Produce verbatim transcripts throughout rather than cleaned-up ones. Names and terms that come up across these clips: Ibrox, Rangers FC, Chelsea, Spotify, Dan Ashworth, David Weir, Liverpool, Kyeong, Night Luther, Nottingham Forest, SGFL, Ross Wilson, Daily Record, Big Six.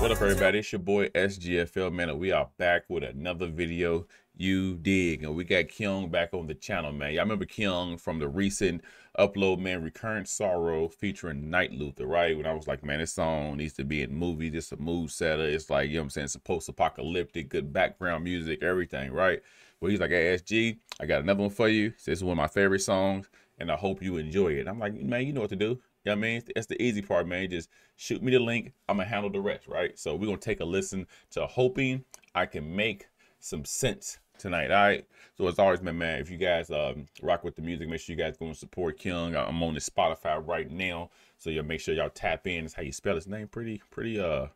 What up, everybody? It's your boy S G F L, man, and we are back with another video. You dig? And we got Kyeong back on the channel, man. Y'all remember Kyeong from the recent upload, man? Recurrent Sorrow featuring Night Luther, right? When I was like, man, this song needs to be in movies. It's a mood setter. It's like, you know what I'm saying? It's a post-apocalyptic, good background music, everything, right? Well, he's like, hey, S G, I got another one for you. This is one of my favorite songs, and I hope you enjoy it. I'm like, man, you know what to do. You know what I mean? That's the easy part, man. Just shoot me the link. I'm going to handle the rest, right? So we're going to take a listen to Hoping I Can Make Some Sense tonight, all right? So as always, man, man, if you guys um, rock with the music, make sure you guys go and support Kyeong. I'm on his Spotify right now, so y'all make sure y'all tap in. That's how you spell his name. Pretty, pretty uh,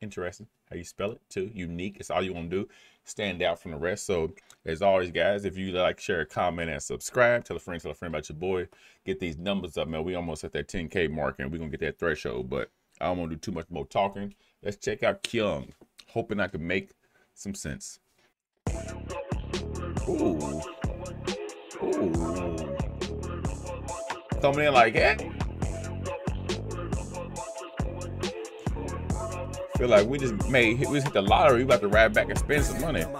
interesting how you spell it, too. Unique. It's all you want to do. Stand out from the rest. So as always, guys, if you like, share, comment, and subscribe, tell a friend, tell a friend about your boy. Get these numbers up, man. We almost at that ten K mark, and we're gonna get that threshold. But I don't want to do too much more talking. Let's check out Kyeong, Hoping I Can Make Some Sense. Ooh, ooh, coming in like that. Feel like we just made we just hit the lottery. We about to ride back and spend some money. Mm.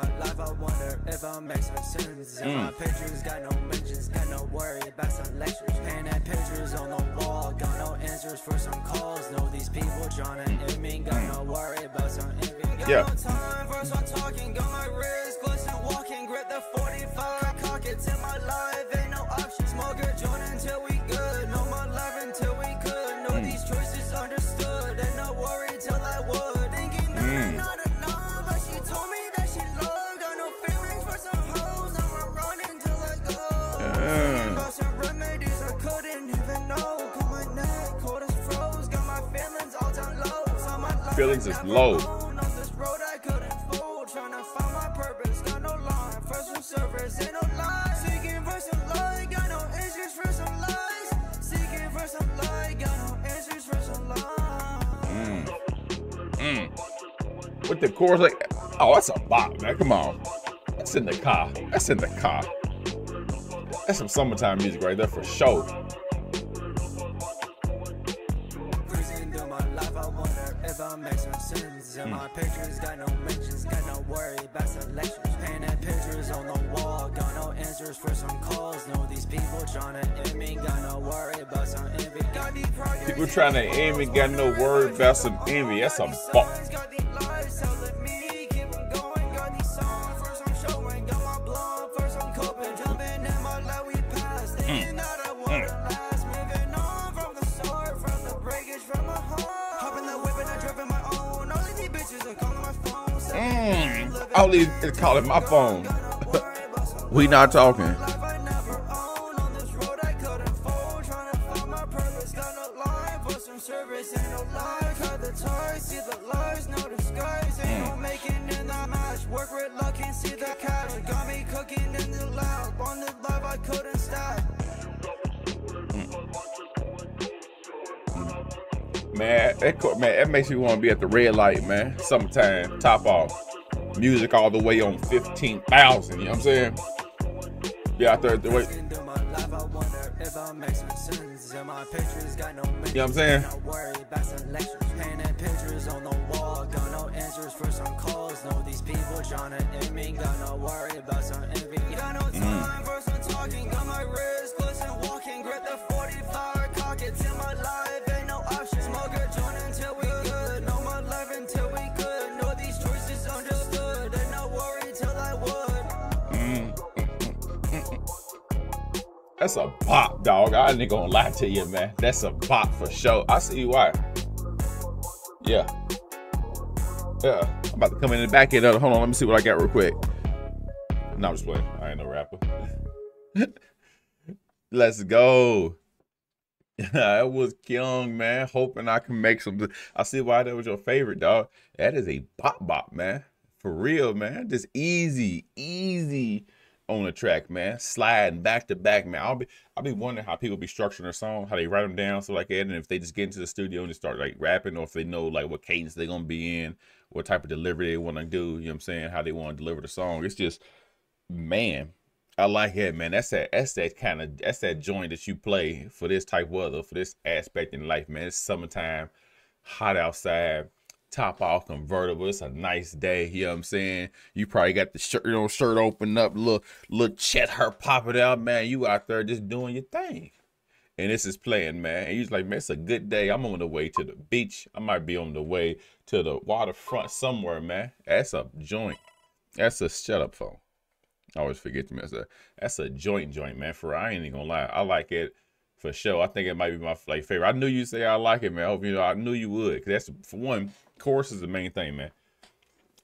Yeah. Feelings is low. Mm. Mm. With the chorus like, oh, that's a bop, man. Come on. That's in the car. That's in the car. That's some summertime music right there for sure. Mm. My pictures got no mentions, got no worry about selections. Painted pictures on the wall, got no answers for some calls. No, these people trying to aim me, got no worry about some envy. Got these projects, people trying to aim me, got no worry about some envy. That's a bop. Got these lives, so let me keep them going. Got these songs, first I'm showing, got my blog, first I'm coping. Jumping in my life, we passed. Thinking that I want to last. Moving on from the start, from the breakage, from my heart. Hopping the whip and I dripping my own. Mm. All these is calling my phone. We not talking. Man, that man, that makes me want to be at the red light, man. Summertime, top off, music all the way on fifteen thousand. You know what I'm saying? Be out there at the way. You know what I'm saying? That's a bop, dog. I ain't gonna lie to you, man. That's a bop for sure. I see why. Yeah. Yeah. I'm about to come in and back it up. Hold on. Let me see what I got real quick. No, I'm just playing. I ain't no rapper. Let's go. That was Kyeong, man. Hoping I can make some. I see why that was your favorite, dog. That is a bop bop, man. For real, man. Just easy, easy. On the track, man, sliding back to back, man. I'll be, I'll be wondering how people be structuring their song, how they write them down, so like that, and if they just get into the studio and they start like rapping, or if they know like what cadence they're gonna be in, what type of delivery they want to do, you know what I'm saying? How they want to deliver the song. It's just, man, I like it, man. That's that, that's that kind of, that's that joint that you play for this type of weather, for this aspect in life, man. It's summertime, hot outside. top off convertible. It's a nice day, you know what I'm saying? You probably got the shirt, you know, shirt open up, little, little chat her popping out, man. You out there just doing your thing. And this is playing, man. And you're just like, man, it's a good day. I'm on the way to the beach. I might be on the way to the waterfront somewhere, man. That's a joint. That's a shut up phone. I always forget to mess up. That's a joint joint, man. For I ain't even gonna lie. I like it for sure. I think it might be my like favorite. I knew you'd say I like it, man. I hope you know I knew you would. Cause that's for one, chorus is the main thing, man.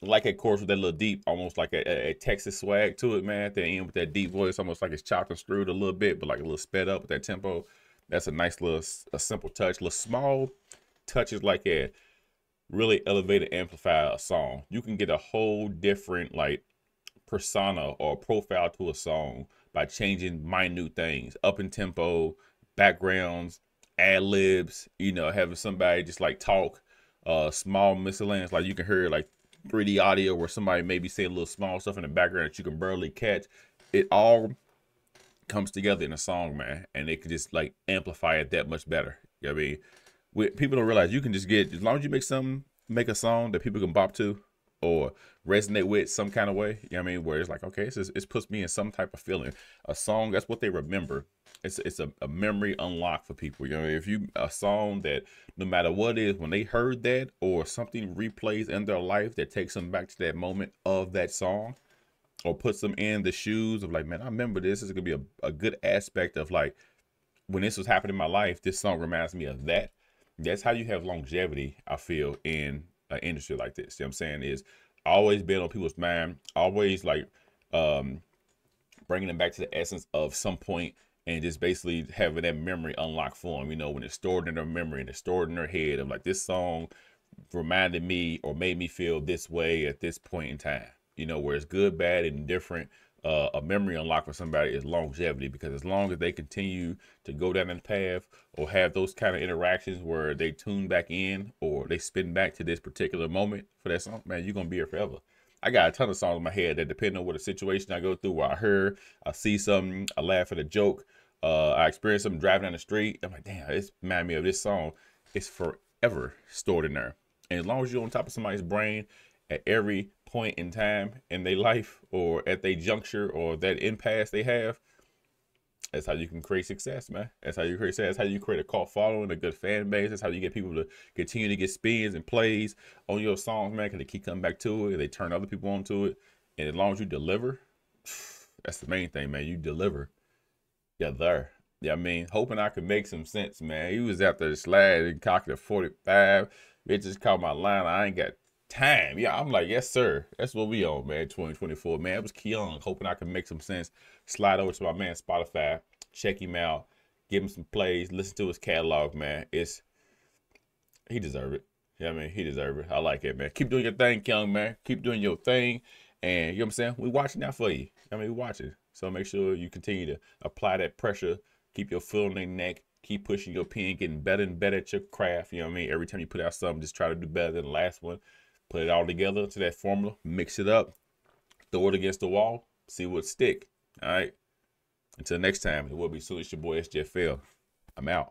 I like that chorus with that little deep, almost like a, a, a Texas swag to it, man. At the end with that deep voice, almost like it's chopped and screwed a little bit, but like a little sped up with that tempo. That's a nice little a simple touch. Little small touches like that really elevate and amplify a song. You can get a whole different like persona or profile to a song by changing minute things, up in tempo, backgrounds, ad libs, you know, having somebody just like talk, uh, small miscellaneous, like you can hear like three D audio where somebody maybe say a little small stuff in the background that you can barely catch. It all comes together in a song, man, and they can just like amplify it that much better. You know what I mean? We, people don't realize you can just get, as long as you make something, make a song that people can bop to or resonate with some kind of way, you know what I mean? Where it's like, okay, it's just, it puts me in some type of feeling. A song, that's what they remember. It's it's a, a memory unlock for people. You know, if you a song that no matter what it is, when they heard that or something replays in their life that takes them back to that moment of that song or puts them in the shoes of like, man, I remember this. This is gonna be a, a good aspect of like, when this was happening in my life, this song reminds me of that. That's how you have longevity, I feel, in an industry like this. You know what I'm saying? Is always been on people's mind, always like um, bringing them back to the essence of some point and just basically having that memory unlocked for them, you know, when it's stored in their memory and it's stored in their head of like, this song reminded me or made me feel this way at this point in time, you know, where it's good, bad, and different. Uh, a memory unlock for somebody is longevity, because as long as they continue to go down that path or have those kind of interactions where they tune back in or they spin back to this particular moment for that song, man, you're going to be here forever. I got a ton of songs in my head that depending on what a situation I go through, where I hear, I see something, I laugh at a joke, uh, I experience something driving down the street, I'm like, damn, it reminds me of this song. It's forever stored in there. And as long as you're on top of somebody's brain at every point in time in their life or at their juncture or that impasse they have, that's how you can create success, man. That's how you create success. That's how you create a cult following, a good fan base. That's how you get people to continue to get spins and plays on your songs, man, because they keep coming back to it. They turn other people onto it. And as long as you deliver, that's the main thing, man. You deliver. You're there. Yeah, I mean, hoping I could make some sense, man. He was out there sliding and cocking a forty-five. Bitches caught my line. I ain't got time. Yeah, I'm like, yes, sir. That's what we on, man. twenty twenty-four, man. It was Kyeong. Hoping I can make some sense. Slide over to my man Spotify. Check him out. Give him some plays. Listen to his catalog, man. It's he deserve it. Yeah, you know I mean, he deserve it. I like it, man. Keep doing your thing, Kyeong, man. Keep doing your thing. And you know what I'm saying? We watching out for you. I mean, we watching. So make sure you continue to apply that pressure. Keep your foot on their neck. Keep pushing your pen, getting better and better at your craft. You know what I mean? Every time you put out something, just try to do better than the last one. Put it all together to that formula, mix it up, throw it against the wall, see what stick. All right. Until next time, it will be soon. It's your boy S G F L. I'm out.